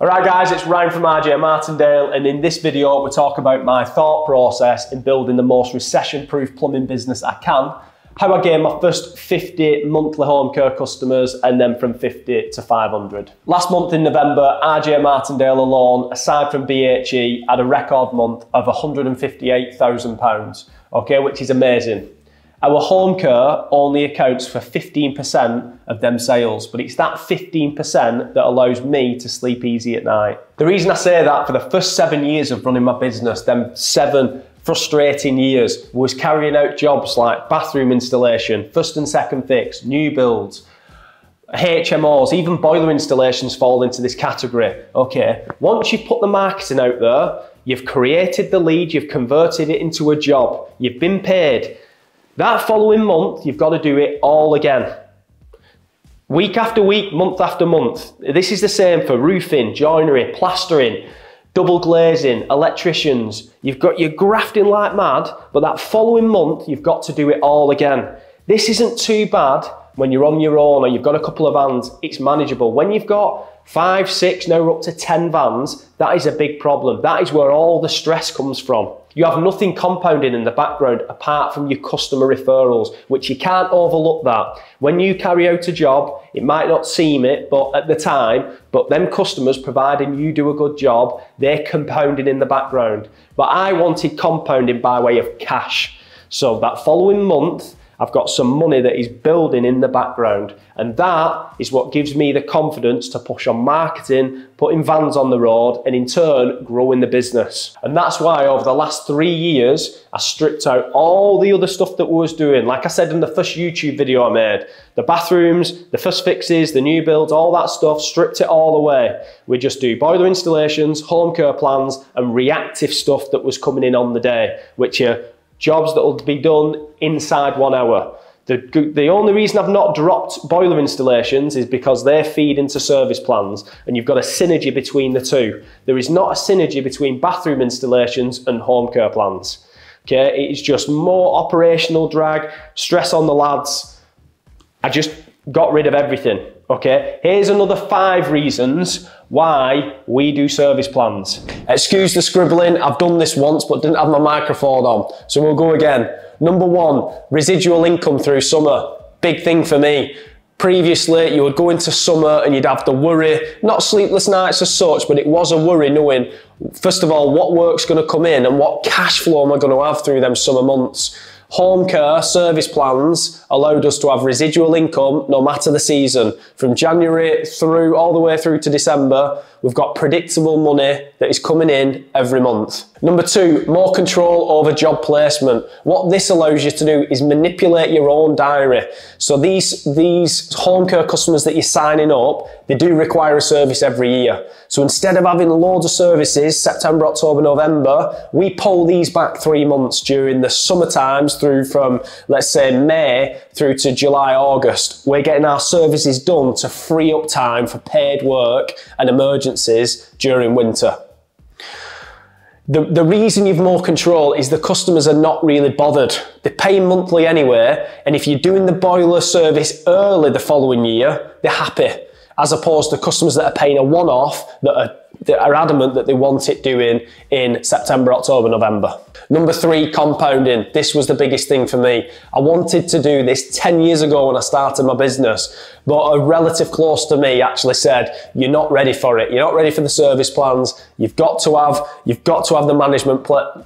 Alright guys, it's Ryan from RJ Martindale, and in this video we're talking about my thought process in building the most recession-proof plumbing business I can, how I gained my first 50 monthly home care customers and then from 50 to 500. Last month in November, RJ Martindale alone, aside from BHE, had a record month of £158,000, okay, which is amazing. Our home care only accounts for 15% of them sales, but it's that 15% that allows me to sleep easy at night. The reason I say that, for the first 7 years of running my business, them 7 frustrating years, was carrying out jobs like bathroom installation, first and second fix, new builds, HMOs, even boiler installations fall into this category. Okay, once you've put the marketing out there, you've created the lead, you've converted it into a job, you've been paid. That following month, you've got to do it all again. Week after week, month after month. This is the same for roofing, joinery, plastering, double glazing, electricians. You're grafting like mad, but that following month, you've got to do it all again. This isn't too bad when you're on your own or you've got a couple of vans, it's manageable. When you've got 5, 6, now we're up to 10 vans, that is a big problem. That is where all the stress comes from. You have nothing compounding in the background apart from your customer referrals, which you can't overlook that. When you carry out a job, it might not seem it, but at the time, but them customers, providing you do a good job, they're compounding in the background. But I wanted compounding by way of cash. So that following month, I've got some money that is building in the background, and that is what gives me the confidence to push on marketing, putting vans on the road, and in turn, growing the business. And that's why over the last 3 years, I stripped out all the other stuff that I was doing. Like I said in the first YouTube video I made, the bathrooms, the first fixes, the new builds, all that stuff, stripped it all away. We just do boiler installations, home care plans, and reactive stuff that was coming in on the day, which are jobs that will be done inside 1 hour. The only reason I've not dropped boiler installations is because they feed into service plans, and you've got a synergy between the two. There is not a synergy between bathroom installations and home care plans. Okay, it is just more operational drag, stress on the lads. I just got rid of everything. Okay, here's another 5 reasons why we do service plans. Excuse the scribbling, I've done this once but didn't have my microphone on, so we'll go again. Number 1, residual income through summer. Big thing for me. Previously, you would go into summer and you'd have the worry, not sleepless nights as such, but it was a worry knowing, first of all, what work's going to come in and what cash flow am I going to have through them summer months. Home care service plans allowed us to have residual income no matter the season. From January through all the way through to December, we've got predictable money that is coming in every month. Number 2, more control over job placement. What this allows you to do is manipulate your own diary. So these home care customers that you're signing up, they do require a service every year. So instead of having loads of services, September, October, November, we pull these back 3 months during the summer times through from, let's say, May through to July, August. We're getting our services done to free up time for paid work and emergencies during winter. The reason you've more control is the customers are not really bothered. They pay monthly anyway, and if you're doing the boiler service early the following year, they're happy, as opposed to customers that are paying a one-off that are adamant that they want it doing in September, October, November. Number 3, compounding. This was the biggest thing for me. I wanted to do this 10 years ago when I started my business, but a relative close to me actually said, you're not ready for it. You're not ready for the service plans. You've got to have the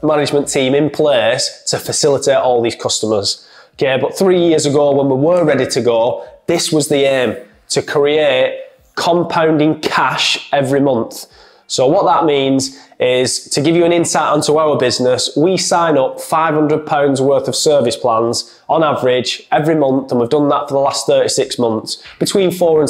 management team in place to facilitate all these customers. Okay, but 3 years ago when we were ready to go, this was the aim, to create compounding cash every month. So what that means is, to give you an insight onto our business, we sign up £500 worth of service plans on average every month, and we've done that for the last 36 months, between £400 and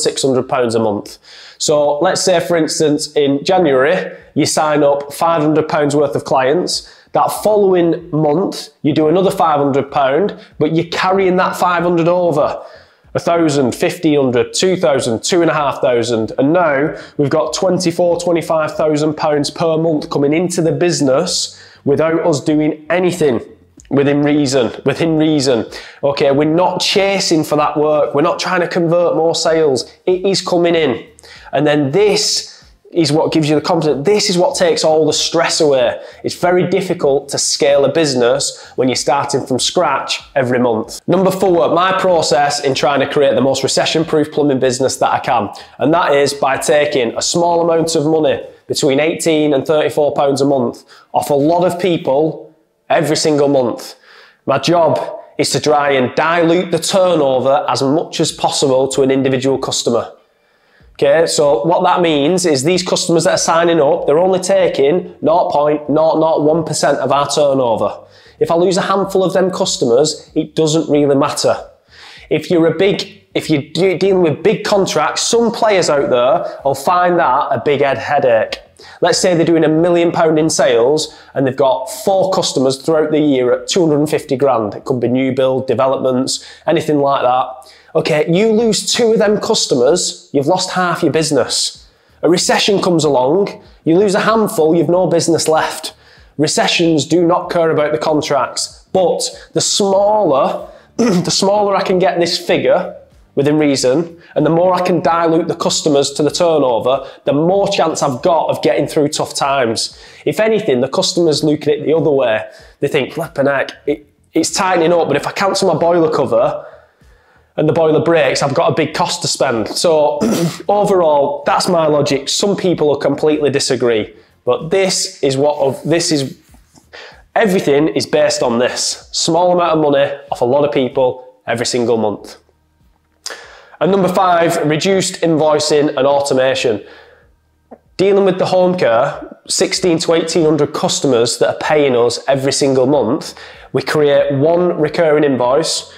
£600 a month. So let's say, for instance, in January, you sign up £500 worth of clients. That following month, you do another £500, but you're carrying that 500 over. 1,000, 1,500, 2,000, 2,500, and now we've got £24,000 to £25,000 per month coming into the business without us doing anything within reason. Okay, we're not chasing for that work. We're not trying to convert more sales. It is coming in. And then this is what gives you the confidence. This is what takes all the stress away. It's very difficult to scale a business when you're starting from scratch every month. Number 4, my process in trying to create the most recession-proof plumbing business that I can. And that is by taking a small amount of money, between £18 and £34 a month, off a lot of people every single month. My job is to try and dilute the turnover as much as possible to an individual customer. Okay, so what that means is these customers that are signing up, they're only taking 0.001% of our turnover. If I lose a handful of them customers, it doesn't really matter. If you're dealing with big contracts, some players out there will find that a big headache. Let's say they're doing £1 million in sales and they've got 4 customers throughout the year at 250 grand. It could be new build, developments, anything like that. Okay, you lose 2 of them customers, you've lost half your business. A recession comes along, you lose a handful, you've no business left. Recessions do not care about the contracts, but the smaller I can get this figure, within reason, and the more I can dilute the customers to the turnover, the more chance I've got of getting through tough times. If anything, the customers look at it the other way. They think, flippin' heck, it's tightening up, but if I cancel my boiler cover and the boiler breaks, I've got a big cost to spend. So overall, that's my logic. Some people will completely disagree, but everything is based on this. Small amount of money off a lot of people every single month. And number 5, reduced invoicing and automation. Dealing with the home care, 16 to 1800 customers that are paying us every single month, we create 1 recurring invoice.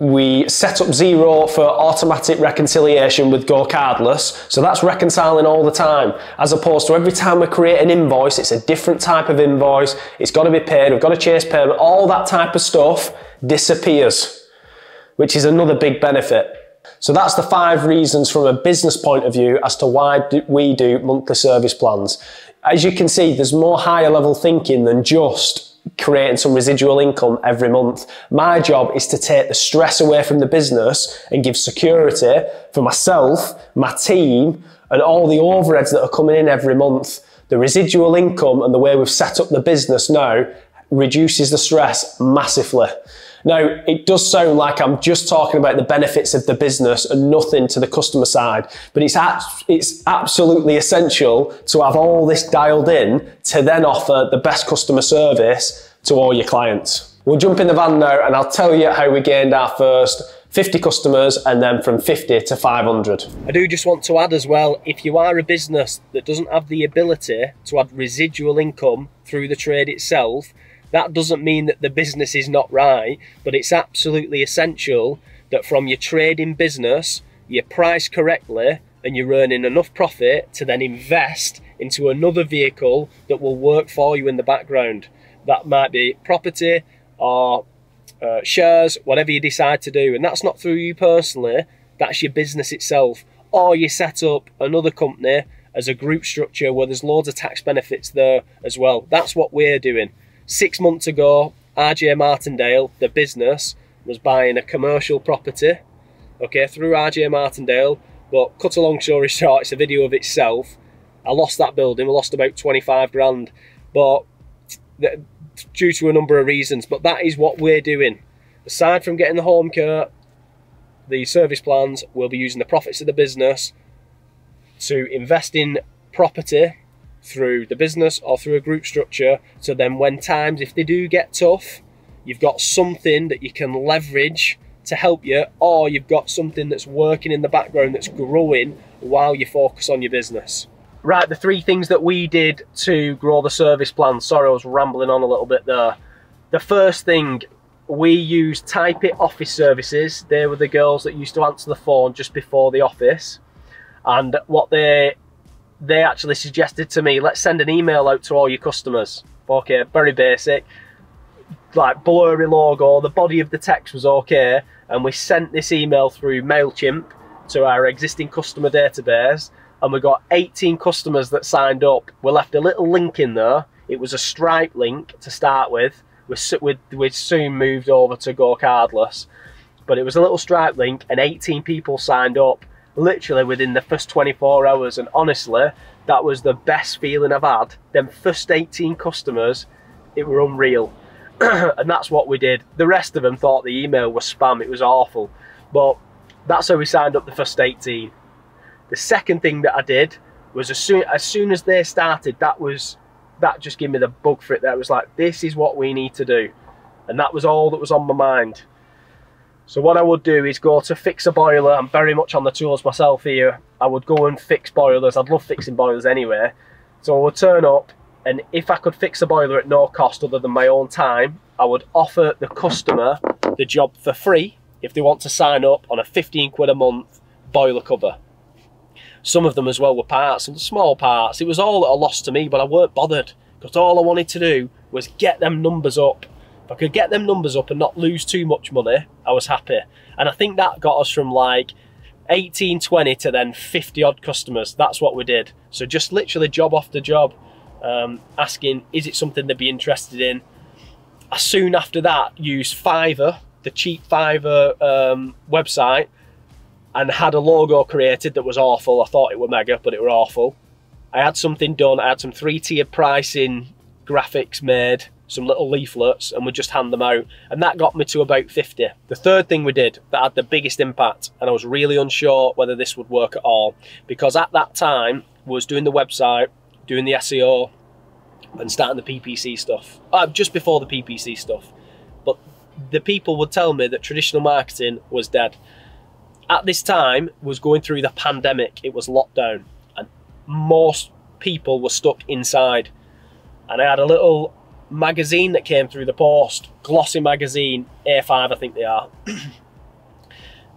We set up 0 for automatic reconciliation with GoCardless. So that's reconciling all the time, as opposed to every time we create an invoice, it's a different type of invoice. It's got to be paid. We've got to chase payment. All that type of stuff disappears, which is another big benefit. So that's the 5 reasons from a business point of view as to why we do monthly service plans. As you can see, there's more higher level thinking than just creating some residual income every month. My job is to take the stress away from the business and give security for myself, my team, and all the overheads that are coming in every month. The residual income and the way we've set up the business now reduces the stress massively. Now, it does sound like I'm just talking about the benefits of the business and nothing to the customer side, but it's absolutely essential to have all this dialed in to then offer the best customer service to all your clients. We'll jump in the van now and I'll tell you how we gained our first 50 customers and then from 50 to 500. I do just want to add as well, if you are a business that doesn't have the ability to add residual income through the trade itself, that doesn't mean that the business is not right, but it's absolutely essential that from your trading business, you price correctly and you're earning enough profit to then invest into another vehicle that will work for you in the background. That might be property or shares, whatever you decide to do. And that's not through you personally, that's your business itself. Or you set up another company as a group structure where there's loads of tax benefits there as well. That's what we're doing. 6 months ago, RJ Martindale, the business, was buying a commercial property, okay, through RJ Martindale, but cut a long story short, it's a video of itself. I lost that building, we lost about 25 grand, but due to a number of reasons, but that is what we're doing. Aside from getting the home care, the service plans, we'll be using the profits of the business to invest in property, through the business or through a group structure, so then when times, if they do get tough, you've got something that you can leverage to help you, or you've got something that's working in the background that's growing while you focus on your business. Right, the 3 things that we did to grow the service plan. Sorry, I was rambling on a little bit there. The first thing, we used Type It Office Services. They were the girls that used to answer the phone just before the office, and what they actually suggested to me, let's send an email out to all your customers. Okay, very basic, like blurry logo, the body of the text was okay, and we sent this email through MailChimp to our existing customer database, and we got 18 customers that signed up. We left a little link in there. It was a Stripe link to start with. We soon moved over to GoCardless, but it was a little Stripe link, and 18 people signed up. literally within the first 24 hours. And honestly, that was the best feeling I've had. Them first 18 customers, it were unreal. And that's what we did. The rest of them thought the email was spam. It was awful. But that's how we signed up the first 18. The second thing that I did was as soon as they started, that just gave me the bug for it. That was like, this is what we need to do. And that was all that was on my mind. So what I would do is go to fix a boiler. I'm very much on the tools myself here. I would go and fix boilers. I'd love fixing boilers anyway. So I would turn up, and if I could fix a boiler at no cost other than my own time, I would offer the customer the job for free if they want to sign up on a 15 quid a month boiler cover. Some of them as well were parts, small parts. It was all at a loss to me, but I weren't bothered, because all I wanted to do was get them numbers up. If I could get them numbers up and not lose too much money, I was happy. And I think that got us from like 18, 20 to then 50 odd customers. That's what we did. So just literally job after job, asking, is it something they'd be interested in? I soon after that used Fiverr, the cheap Fiverr website, and had a logo created that was awful. I thought it were mega, but it were awful. I had something done. I had some 3-tiered pricing graphics made, some little leaflets, and would just hand them out. And that got me to about 50. The third thing we did that had the biggest impact, and I was really unsure whether this would work at all, because at that time I was doing the website, doing the SEO, and starting the PPC stuff, just before the PPC stuff. But the people would tell me that traditional marketing was dead. At this time was going through the pandemic. It was lockdown and most people were stuck inside. And I had a little magazine that came through the post, glossy magazine, A5 I think they are. And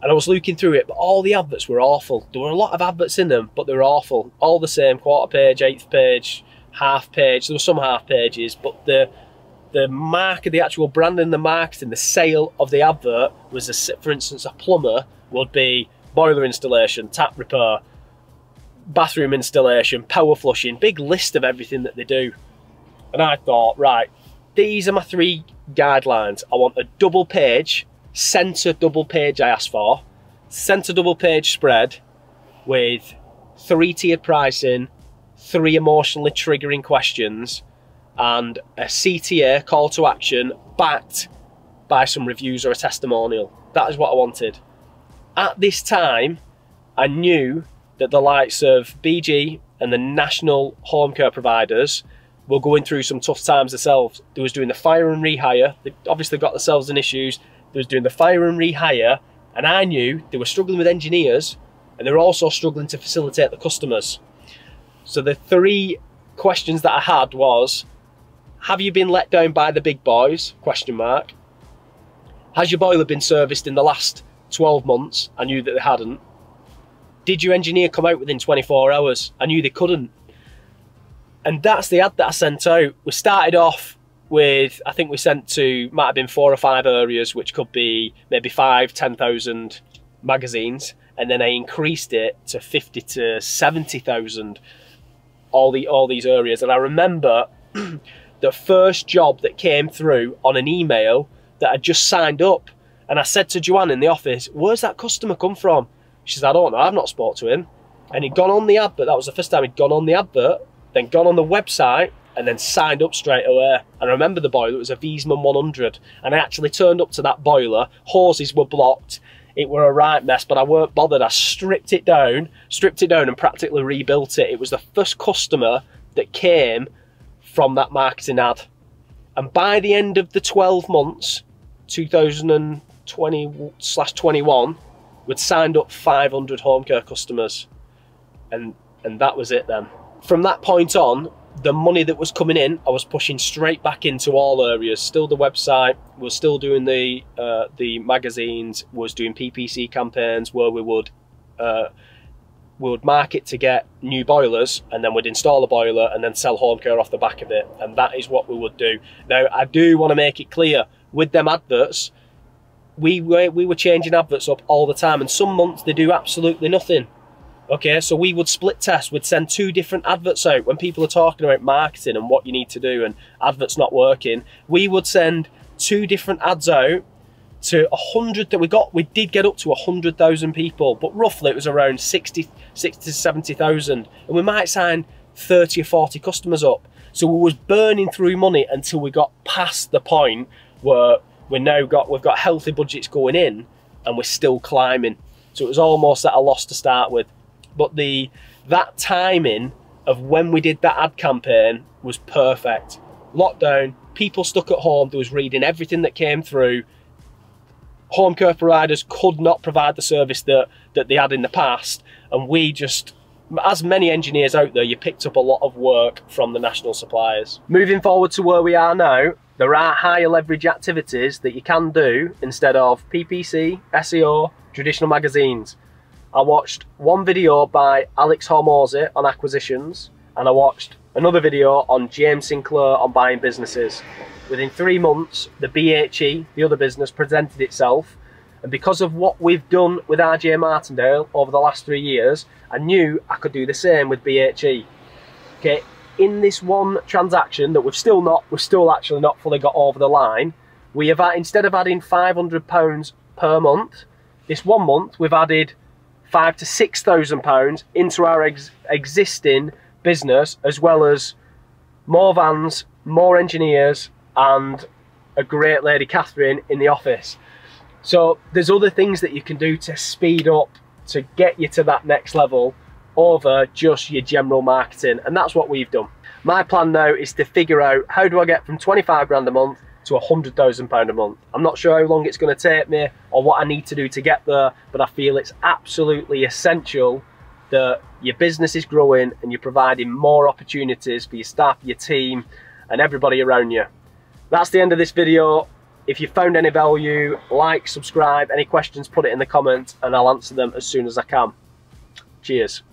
I was looking through it, but all the adverts were awful. There were a lot of adverts in them, but they were awful. All the same, quarter page, eighth page, half page. There were some half pages, but the mark of the actual branding, the marketing, the sale of the advert was, for instance, a plumber would be boiler installation, tap repair, bathroom installation, power flushing, big list of everything that they do. And I thought, right, these are my three guidelines. I want a double page, centre double page I asked for, centre double page spread with 3-tiered pricing, 3 emotionally triggering questions, and a CTA, call to action, backed by some reviews or a testimonial. That is what I wanted. At this time, I knew that the likes of BG and the national home care providers were going through some tough times themselves. They was doing the fire and rehire. They obviously got themselves in issues. They was doing the fire and rehire, and I knew they were struggling with engineers, and they were also struggling to facilitate the customers. So the 3 questions that I had was, have you been let down by the big boys? Question mark. Has your boiler been serviced in the last 12 months? I knew that they hadn't. Did your engineer come out within 24 hours? I knew they couldn't. And that's the ad that I sent out. We started off with, I think we sent to, might have been 4 or 5 areas, which could be maybe 5,000 to 10,000 magazines. And then I increased it to 50,000 to 70,000, all these areas. And I remember the first job that came through on an email that I just signed up. And I said to Joanne in the office, where's that customer come from? She said, I don't know, I've not spoke to him. And he'd gone on the advert. That was the first time he'd gone on the advert, then gone on the website, and then signed up straight away. And I remember the boiler, it was a Viesman 100. And I actually turned up to that boiler, hoses were blocked. It were a right mess, but I weren't bothered. I stripped it down and practically rebuilt it. It was the first customer that came from that marketing ad. And by the end of the 12 months, 2020/21, we'd signed up 500 home care customers. And that was it then. From that point on, the money that was coming in, I was pushing straight back into all areas. Still the website, was still doing the magazines, was doing PPC campaigns where we would market to get new boilers, and then we'd install a boiler and then sell home care off the back of it. And that is what we would do. Now, I do want to make it clear, with them adverts, we were changing adverts up all the time, and some months they do absolutely nothing. Okay, so we would split test, we'd send 2 different adverts out. When people are talking about marketing and what you need to do and adverts not working, we would send 2 different ads out to 100 that we got. We did get up to 100,000 people, but roughly it was around 60 to 70,000. And we might sign 30 or 40 customers up. So we was burning through money until we got past the point where we now got, we've got healthy budgets going in and we're still climbing. So it was almost at a loss to start with. But that timing of when we did that ad campaign was perfect. Lockdown, people stuck at home, there was reading everything that came through. Home care providers could not provide the service that they had in the past. And we just, as many engineers out there, you picked up a lot of work from the national suppliers. Moving forward to where we are now, there are higher leverage activities that you can do instead of PPC, SEO, traditional magazines. I watched one video by Alex Hormozzi on acquisitions, and I watched another video on James Sinclair on buying businesses. Within 3 months, the BHE, the other business, presented itself. And because of what we've done with RJ Martindale over the last 3 years, I knew I could do the same with BHE. Okay, in this one transaction that we've still actually not fully got over the line, we have, instead of adding £500 per month, this 1 month we've added £5,000 to £6,000 into our existing business, as well as more vans, more engineers, and a great lady, Catherine, in the office. So there's other things that you can do to speed up, to get you to that next level over just your general marketing. And that's what we've done. My plan now is to figure out, how do I get from 25 grand a month to £100,000 a month? I'm not sure how long it's going to take me or what I need to do to get there, but I feel it's absolutely essential that your business is growing and you're providing more opportunities for your staff, your team, and everybody around you. That's the end of this video. If you found any value, like, subscribe, any questions, put it in the comments and I'll answer them as soon as I can. Cheers.